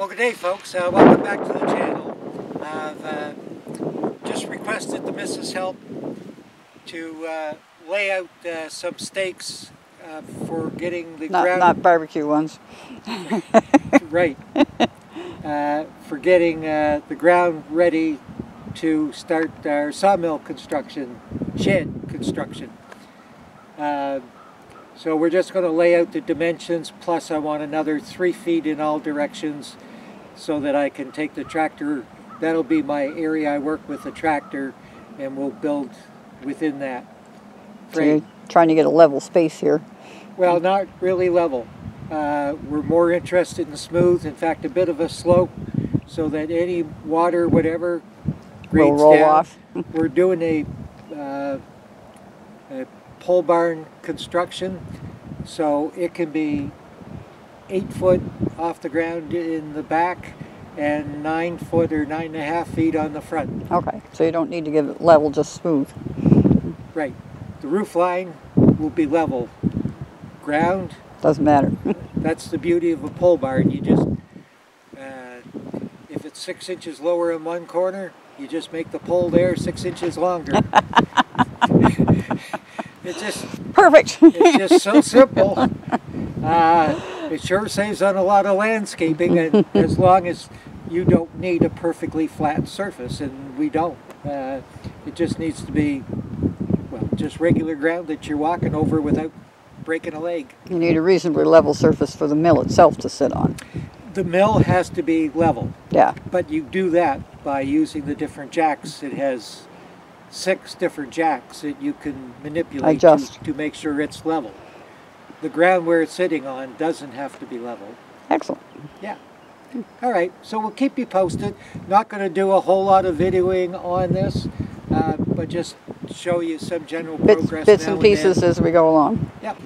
Well, good day, folks. Welcome back to the channel. I've just requested the missus help to lay out some stakes for getting the ground... Not barbecue ones. Right. For getting the ground ready to start our sawmill construction, shed construction. So we're just going to lay out the dimensions, plus I want another 3 feet in all directions so that I can take the tractor. That'll be my area I work with the tractor, and we'll build within that frame. So you're trying to get a level space here. Well, not really level. We're more interested in smooth, in fact a bit of a slope, so that any water, whatever, will roll down. Off. We're doing a pole barn construction, so it can be 8 foot off the ground in the back and 9 foot or 9.5 feet on the front. Okay, so you don't need to give it level, just smooth. Right. The roof line will be level. Ground doesn't matter. That's the beauty of a pole barn. You just, if it's 6 inches lower in one corner, you just make the pole there 6 inches longer. It's just perfect. It's just so simple. It sure saves on a lot of landscaping, and as long as you don't need a perfectly flat surface, and we don't. It just needs to be, well, just regular ground that you're walking over without breaking a leg. You need a reasonably level surface for the mill itself to sit on. The mill has to be level. Yeah. But you do that by using the different jacks. It has 6 different jacks that you can manipulate to make sure it's level. The ground where it's sitting on doesn't have to be level. Excellent. Yeah. All right, so we'll keep you posted. Not going to do a whole lot of videoing on this, but just show you some general progress. Bits and pieces as we go along. Yep.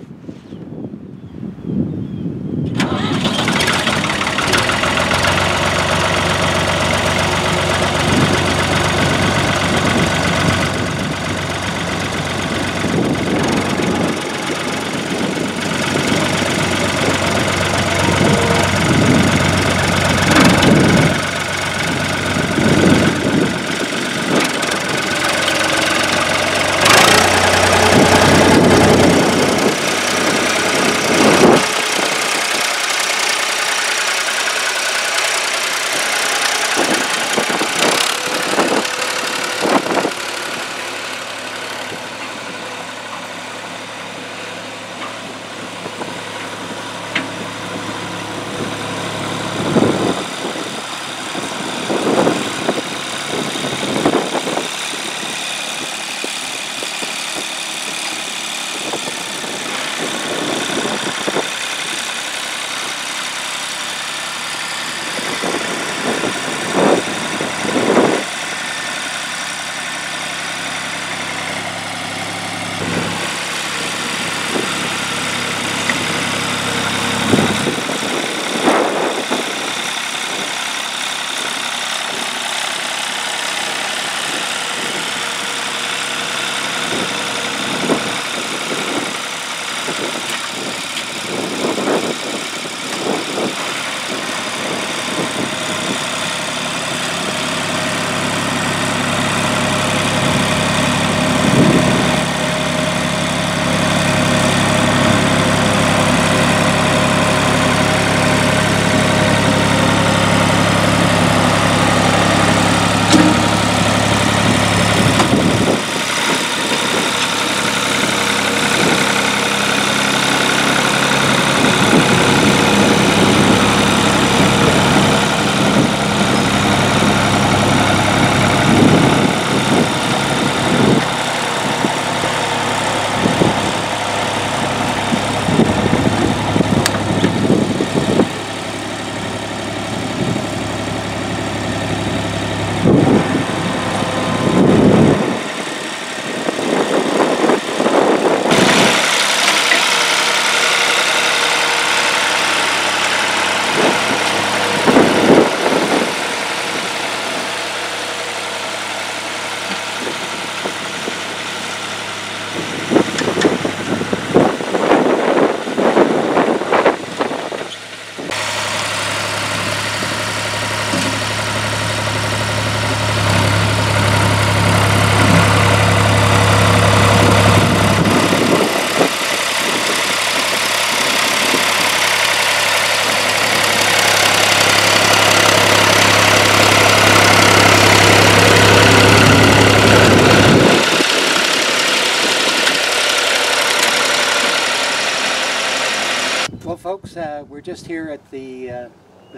we're just here at the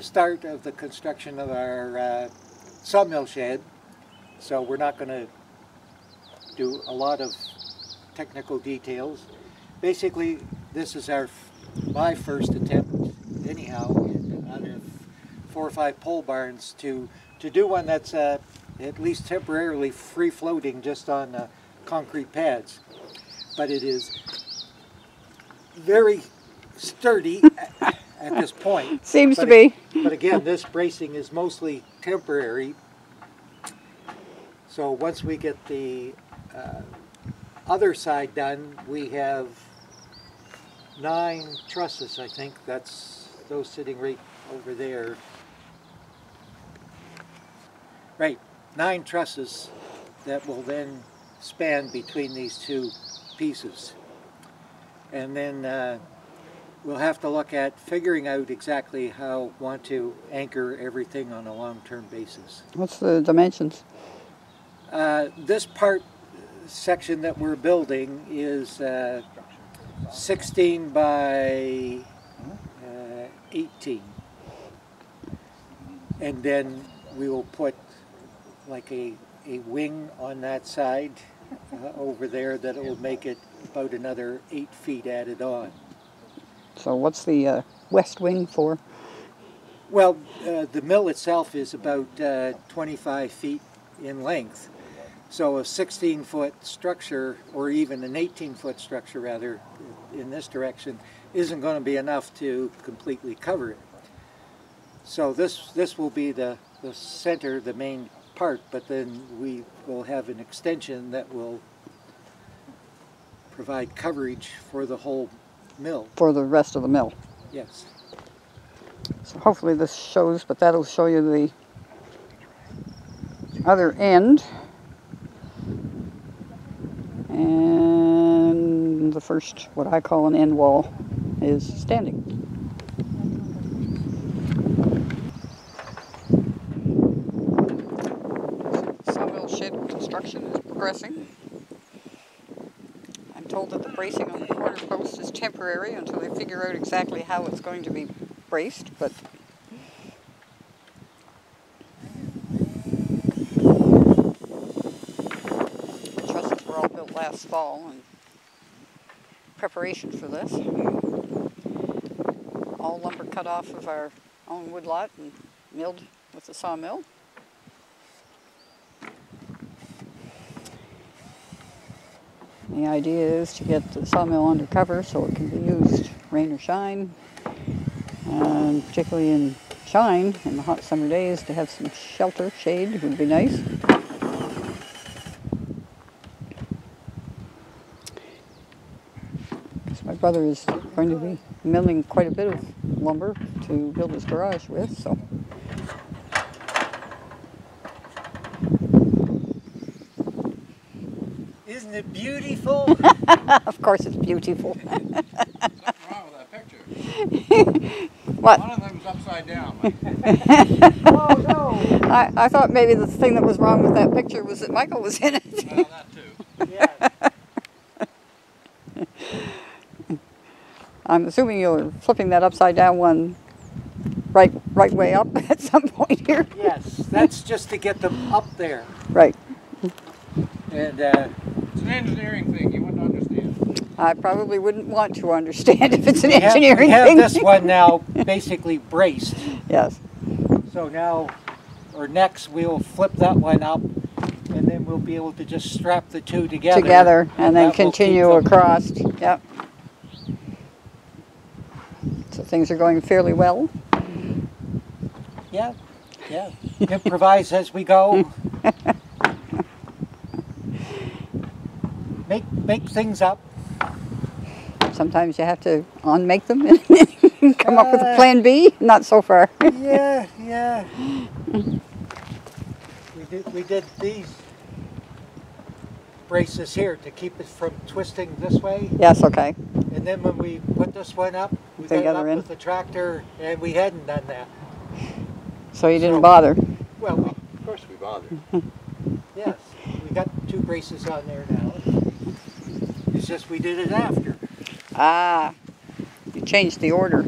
start of the construction of our sawmill shed, so we're not going to do a lot of technical details. Basically, this is my first attempt, anyhow, out of 4 or 5 pole barns to do one that's at least temporarily free-floating just on concrete pads. But it is very sturdy at this point. Seems to be. But again, this bracing is mostly temporary. So once we get the other side done, we have 9 trusses, I think. That's those sitting right over there. Right, 9 trusses that will then span between these two pieces. And then we'll have to look at figuring out exactly how we want to anchor everything on a long-term basis. What's the dimensions? This section that we're building is 16 by 18. And then we will put like a wing on that side over there that will make it about another 8 feet added on. So what's the west wing for? Well, the mill itself is about 25 feet in length. So a 16-foot structure, or even an 18-foot structure rather, in this direction, isn't going to be enough to completely cover it. So this will be the center, the main part, but then we will have an extension that will provide coverage for the whole mill. For the rest of the mill. Yes. So hopefully this shows, but that'll show you the other end. And the first, what I call an end wall, is standing. Sawmill shed construction is progressing. I'm told that the bracing on the corner post is temporary until they figure out exactly how it's going to be braced, but last fall in preparation for this. All lumber cut off of our own woodlot and milled with the sawmill. The idea is to get the sawmill under cover so it can be used rain or shine, and particularly in shine in the hot summer days, to have some shelter, shade would be nice. My brother is going to be milling quite a bit of lumber to build his garage with, so. Isn't it beautiful? Of course it's beautiful. Nothing wrong with that picture. What? One of them's upside down. Oh no! I thought maybe the thing that was wrong with that picture was that Michael was in it. Well, that too. Yeah. I'm assuming you're flipping that upside down one right way up at some point here. Yes, that's just to get them up there. Right. And it's an engineering thing. You wouldn't understand. I probably wouldn't want to understand if it's an engineering thing. We have this one now basically braced. Yes. So now, or next, we'll flip that one up, and then we'll be able to just strap the two together. And then continue across. Yep. So things are going fairly well. Yeah, yeah. Improvise as we go. Make things up. Sometimes you have to unmake them and come up with a plan B. Not so far. Yeah, yeah. We did these braces here to keep it from twisting this way. Yes. Okay. And then when we put this one up, we got it up with the tractor, and we hadn't done that. So you didn't bother? Well, of course we bothered. Yes, we got 2 braces on there now. It's just we did it after. Ah, you changed the order.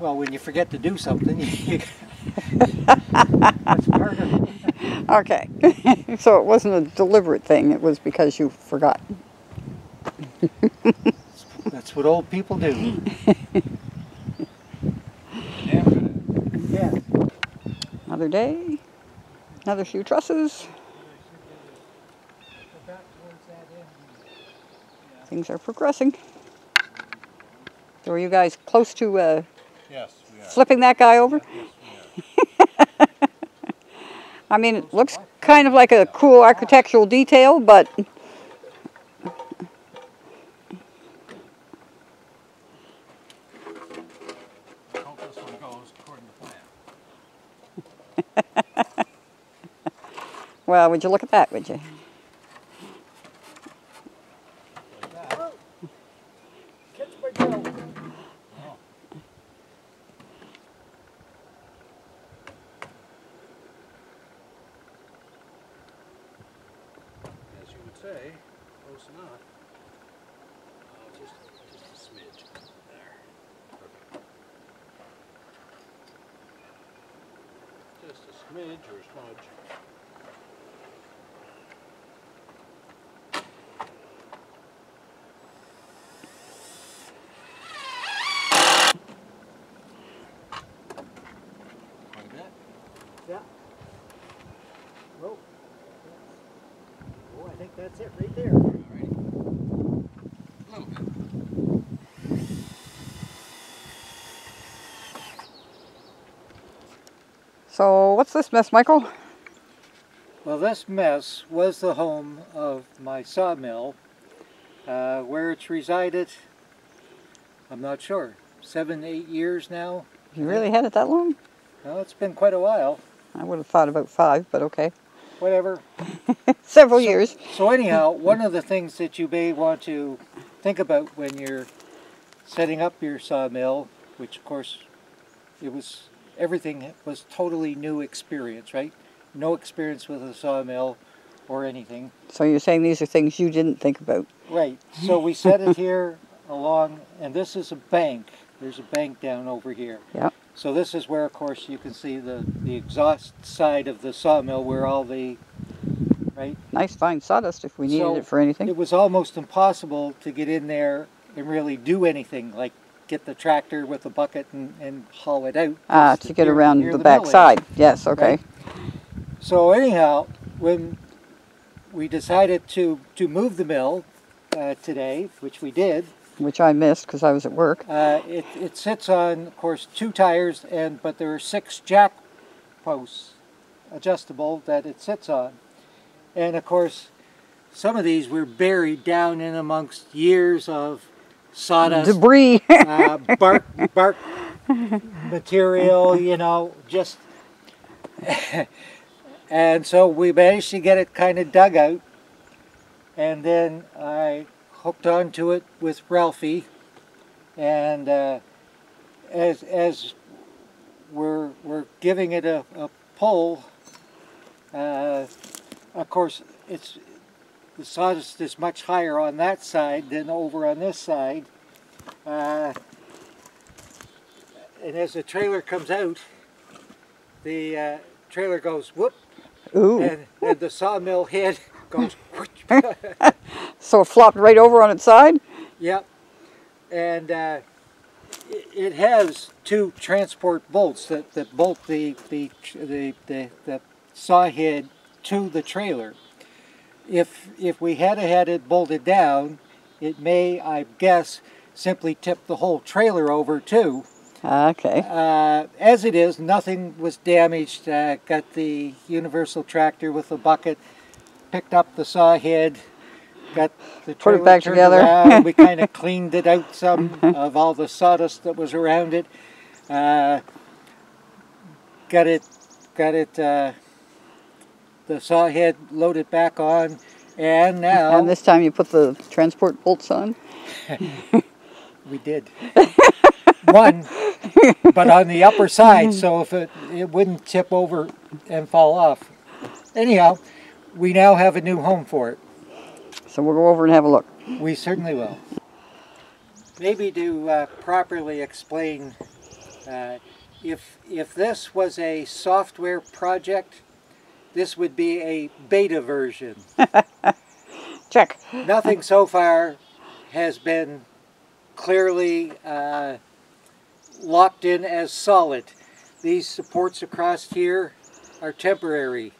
Well, when you forget to do something, that's part of it. Okay. So it wasn't a deliberate thing. It was because you forgot. That's what old people do. Yeah. Another day. Another few trusses. Things are progressing. So are you guys close to yes, we are. Flipping that guy over? Yes, we are. I mean, it looks kind of like a cool architectural detail, but I hope this one goes according to plan. Well, would you look at that, would you? Say, close enough. Just a smidge there. Perfect. Just a smidge or a smudge. Like that? Yeah. Whoa. I think that's it right there. All right. A little bit. So, what's this mess, Michael? Well, this mess was the home of my sawmill. Where it's resided, I'm not sure, 7, 8 years now. You really had it that long? Well, it's been quite a while. I would have thought about 5, but okay. Whatever. Several years. So anyhow, one of the things that you may want to think about when you're setting up your sawmill, which of course, everything was totally new experience, right? No experience with a sawmill or anything. So you're saying these are things you didn't think about. Right. So we set it here along, and this is a bank. There's a bank down over here. Yep. So this is where, of course, you can see the exhaust side of the sawmill where all the, right? Nice fine sawdust if we needed it for anything. It was almost impossible to get in there and really do anything, like get the tractor with the bucket and haul it out. Ah, to get around the back side. Yes, okay. Right? So anyhow, when we decided to move the mill today, which we did, which I missed because I was at work. It sits on, of course, 2 tires, but there are 6 jack posts adjustable that it sits on. And of course, some of these were buried down in amongst years of sawdust, debris, bark material, you know, just. And so we managed to get it kind of dug out, and then I hooked onto it with Ralphie, and as we're giving it a pull, of course the sawdust is much higher on that side than over on this side, and as the trailer comes out, the trailer goes whoop. Ooh. And the sawmill head goes whoosh. So it flopped right over on its side? Yep. And it has 2 transport bolts that bolt the saw head to the trailer. If we had had it bolted down, it may, I guess, simply tip the whole trailer over too. Okay. As it is, nothing was damaged. Got the universal tractor with the bucket, picked up the saw head, got the trailer, put it back together. Around. We kind of cleaned it out some of all the sawdust that was around it. Got the saw head loaded back on, and now. And this time you put the transport bolts on. We did. One, but on the upper side, so if it wouldn't tip over and fall off. Anyhow, we now have a new home for it. So we'll go over and have a look. We certainly will. Maybe to properly explain If this was a software project, this would be a beta version. Check. Nothing so far has been clearly locked in as solid. These supports across here are temporary.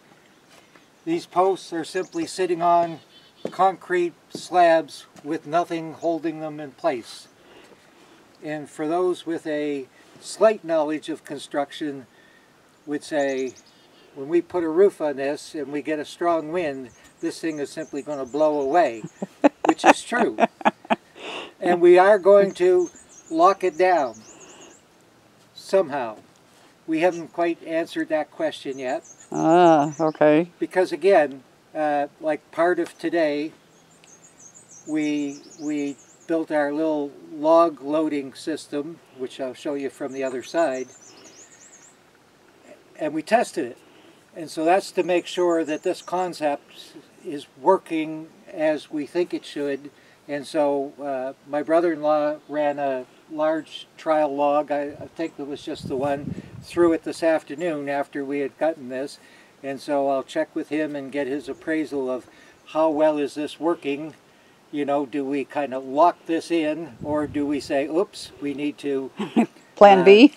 These posts are simply sitting on concrete slabs with nothing holding them in place. And for those with a slight knowledge of construction would say, when we put a roof on this and we get a strong wind, this thing is simply going to blow away, which is true. And we are going to lock it down somehow. We haven't quite answered that question yet. Ah, okay. Because again, like part of today, we built our little log loading system, which I'll show you from the other side, and we tested it. And so that's to make sure that this concept is working as we think it should. And so my brother-in-law ran a large trial log, I think it was just the one, through it this afternoon after we had gotten this. And so I'll check with him and get his appraisal of how well is this working. You know, do we kind of lock this in, or do we say, oops, we need to... Plan B?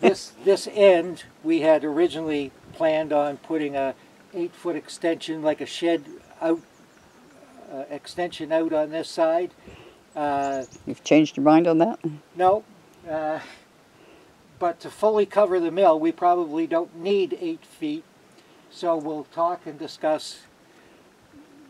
this end, we had originally planned on putting a 8-foot extension, like a shed out, extension out on this side. You've changed your mind on that? No. But to fully cover the mill, we probably don't need 8 feet. So we'll talk and discuss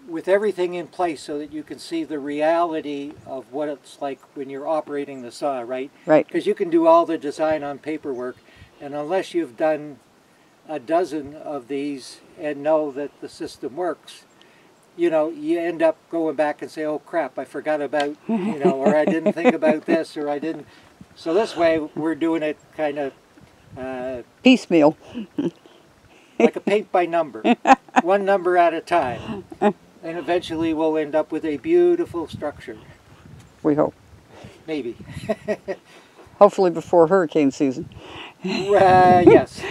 with everything in place so that you can see the reality of what it's like when you're operating the saw, right? Right. Because you can do all the design on paperwork, and unless you've done a dozen of these and know that the system works, you know, you end up going back and say, oh crap, I forgot about, you know, or I didn't think about this, or I didn't. So this way we're doing it kind of... piecemeal. Like a paint by number, one number at a time, and eventually we'll end up with a beautiful structure. We hope. Maybe. Hopefully before hurricane season. Yes.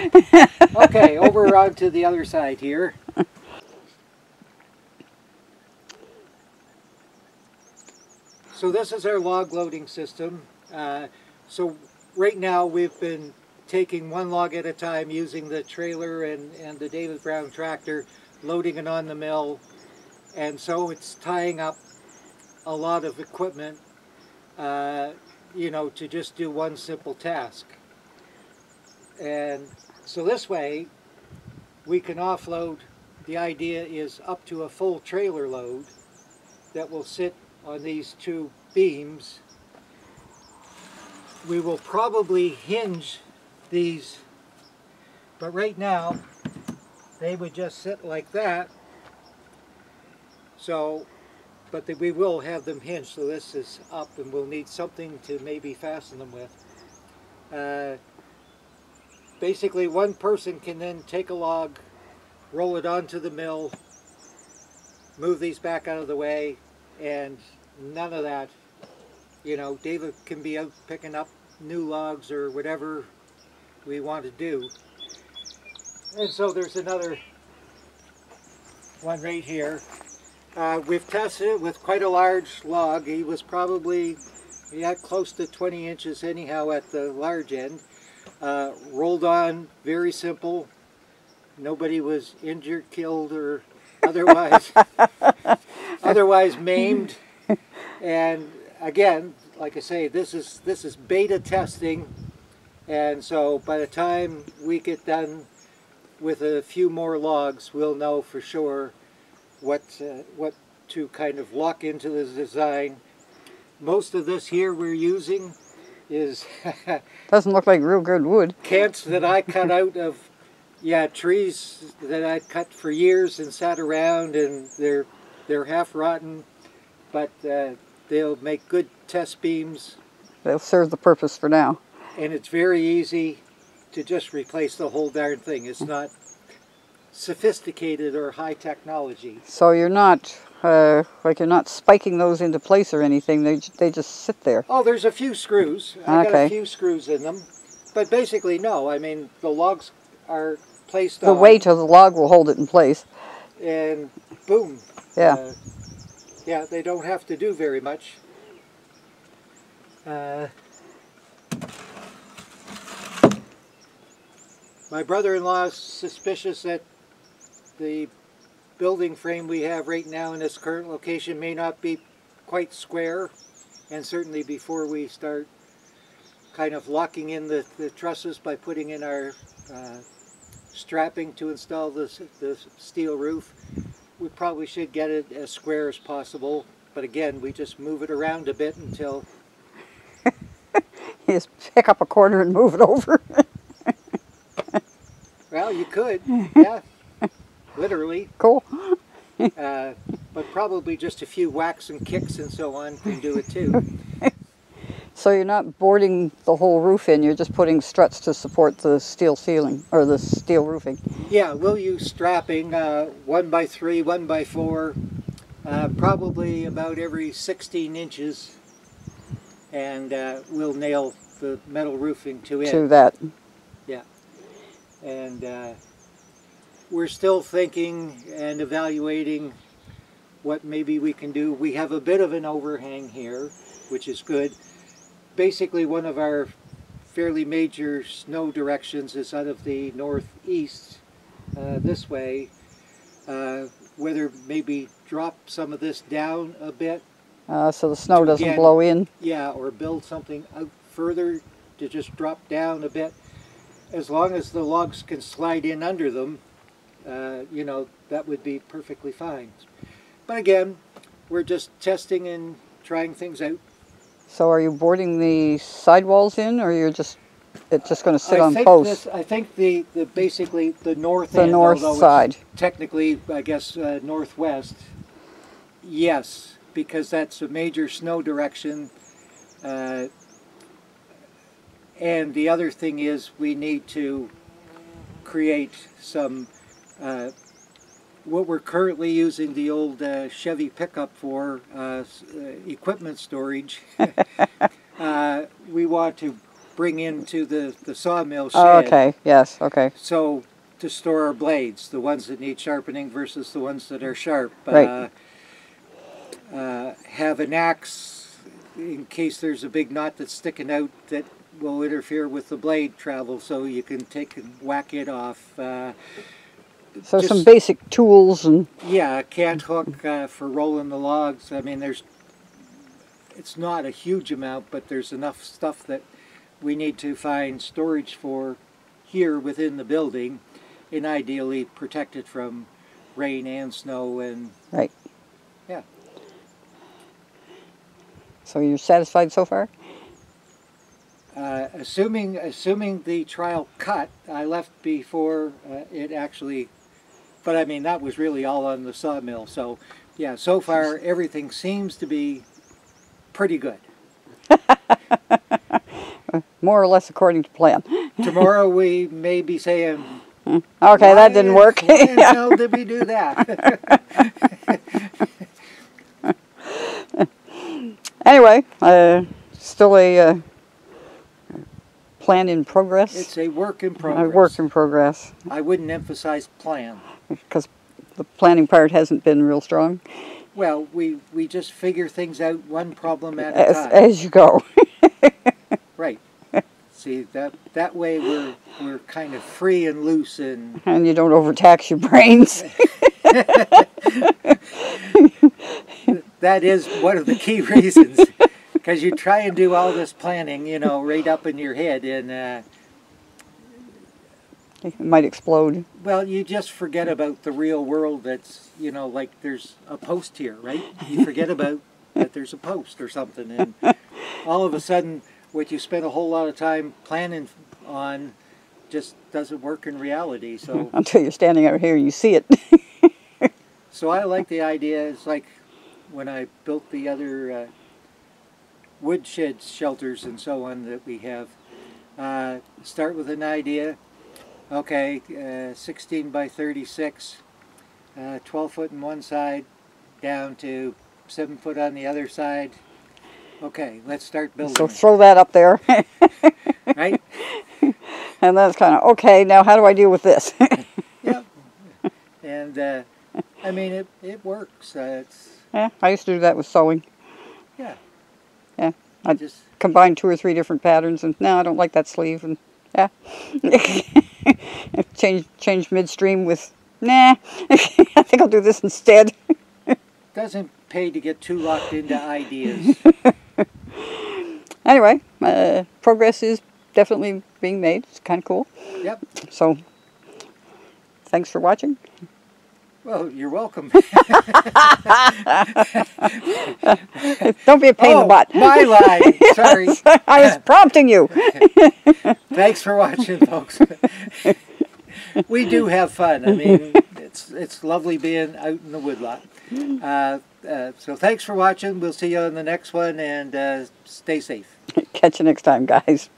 Okay, over onto the other side here. So this is our log loading system. So right now we've been taking one log at a time using the trailer and the David Brown tractor, loading it on the mill, and so it's tying up a lot of equipment, you know, to just do one simple task. And so this way we can offload, the idea is up to a full trailer load that will sit on these two beams. We will probably hinge these, but right now they would just sit like that. So, but we will have them hinged, so this is up and we'll need something to maybe fasten them with. Basically one person can then take a log, roll it onto the mill, move these back out of the way, and none of that, you know, David can be out picking up new logs or whatever we want to do. And so there's another one right here. We've tested it with quite a large log. He was probably, he had close to 20 inches anyhow at the large end. Rolled on, very simple. Nobody was injured, killed, or otherwise maimed. And again, like I say, this is beta testing. And so by the time we get done with a few more logs, we'll know for sure what to kind of lock into the design. Most of this here we're using is... Doesn't look like real good wood. Cants that I cut out of, yeah, trees that I'd cut for years and sat around, and they're half rotten, but they'll make good test beams. They'll serve the purpose for now. And it's very easy to just replace the whole darn thing. It's not sophisticated or high technology. So you're not, like you're not spiking those into place or anything. They just sit there. Oh, there's a few screws. I got a few screws in them. But basically, no. I mean, the logs are placed on... The weight of the log will hold it in place. And boom. Yeah. Yeah, they don't have to do very much. My brother-in-law is suspicious that the building frame we have right now in its current location may not be quite square, and certainly before we start kind of locking in the trusses by putting in our strapping to install the steel roof, we probably should get it as square as possible. But again, we just move it around a bit until... you just pick up a corner and move it over. Well, you could, yeah, literally. Cool. But probably just a few whacks and kicks and so on can do it too. So you're not boarding the whole roof in, you're just putting struts to support the steel ceiling, or the steel roofing. Yeah, we'll use strapping, 1x3, 1x4, probably about every 16 inches, and we'll nail the metal roofing to it. To that. Yeah. And we're still thinking and evaluating what maybe we can do. We have a bit of an overhang here, which is good. Basically, one of our fairly major snow directions is out of the northeast this way. Whether maybe drop some of this down a bit. So the snow doesn't blow in? Yeah, or build something out further to just drop down a bit. As long as the logs can slide in under them, you know, that would be perfectly fine. But again, we're just testing and trying things out. So are you boarding the sidewalls in, or you're just, it's just going to sit on posts? I think the basically the north end, north side. Technically, I guess, northwest. Yes, because that's a major snow direction. And the other thing is we need to create some, what we're currently using the old Chevy pickup for, equipment storage. We want to bring into the sawmill shed. Oh, okay, yes, okay. So to store our blades, the ones that need sharpening versus the ones that are sharp. Right. Have an axe in case there's a big knot that's sticking out that will interfere with the blade travel, so you can take and whack it off. So some basic tools. And yeah, a cant hook for rolling the logs. I mean, there's, it's not a huge amount, but there's enough stuff that we need to find storage for here within the building, and ideally protect it from rain and snow. And right. Yeah. So you're satisfied so far? Assuming the trial cut, I left before it actually, but I mean that was really all on the sawmill, so yeah, so far everything seems to be pretty good. More or less according to plan. Tomorrow we may be saying, okay, that didn't work. Why the hell did we do that? Anyway, still a... plan in progress. It's a work in progress. A work in progress. I wouldn't emphasize plan. Because the planning part hasn't been real strong. Well, we just figure things out one problem at a time. As you go. Right. See, that way we're kind of free and loose and... And you don't overtax your brains. That is one of the key reasons. Because you try and do all this planning, you know, right up in your head, and it might explode. Well, you just forget about the real world. That's, you know, like there's a post here, right? You forget about that there's a post or something, and all of a sudden, what you spent a whole lot of time planning on just doesn't work in reality. So until you're standing out here, you see it. So I like the idea. It's like when I built the other. Woodshed shelters and so on that we have. Start with an idea. Okay, 16 by 36, 12 foot on one side, down to 7 foot on the other side. Okay, let's start building. So throw that up there. Right? And that's kind of, okay, now how do I deal with this? Yeah. And, I mean, it works. It's, yeah, I used to do that with sewing. Yeah. Yeah. I just combine 2 or 3 different patterns, and now I don't like that sleeve, and yeah. change midstream with, nah, I think I'll do this instead. Doesn't pay to get too locked into ideas. Anyway, progress is definitely being made. It's kind of cool. Yep. So, thanks for watching. Well, you're welcome. Don't be a pain in the butt. My line. Sorry. I was prompting you. Thanks for watching, folks. We do have fun. I mean, it's lovely being out in the woodlot. So thanks for watching. We'll see you on the next one, and stay safe. Catch you next time, guys.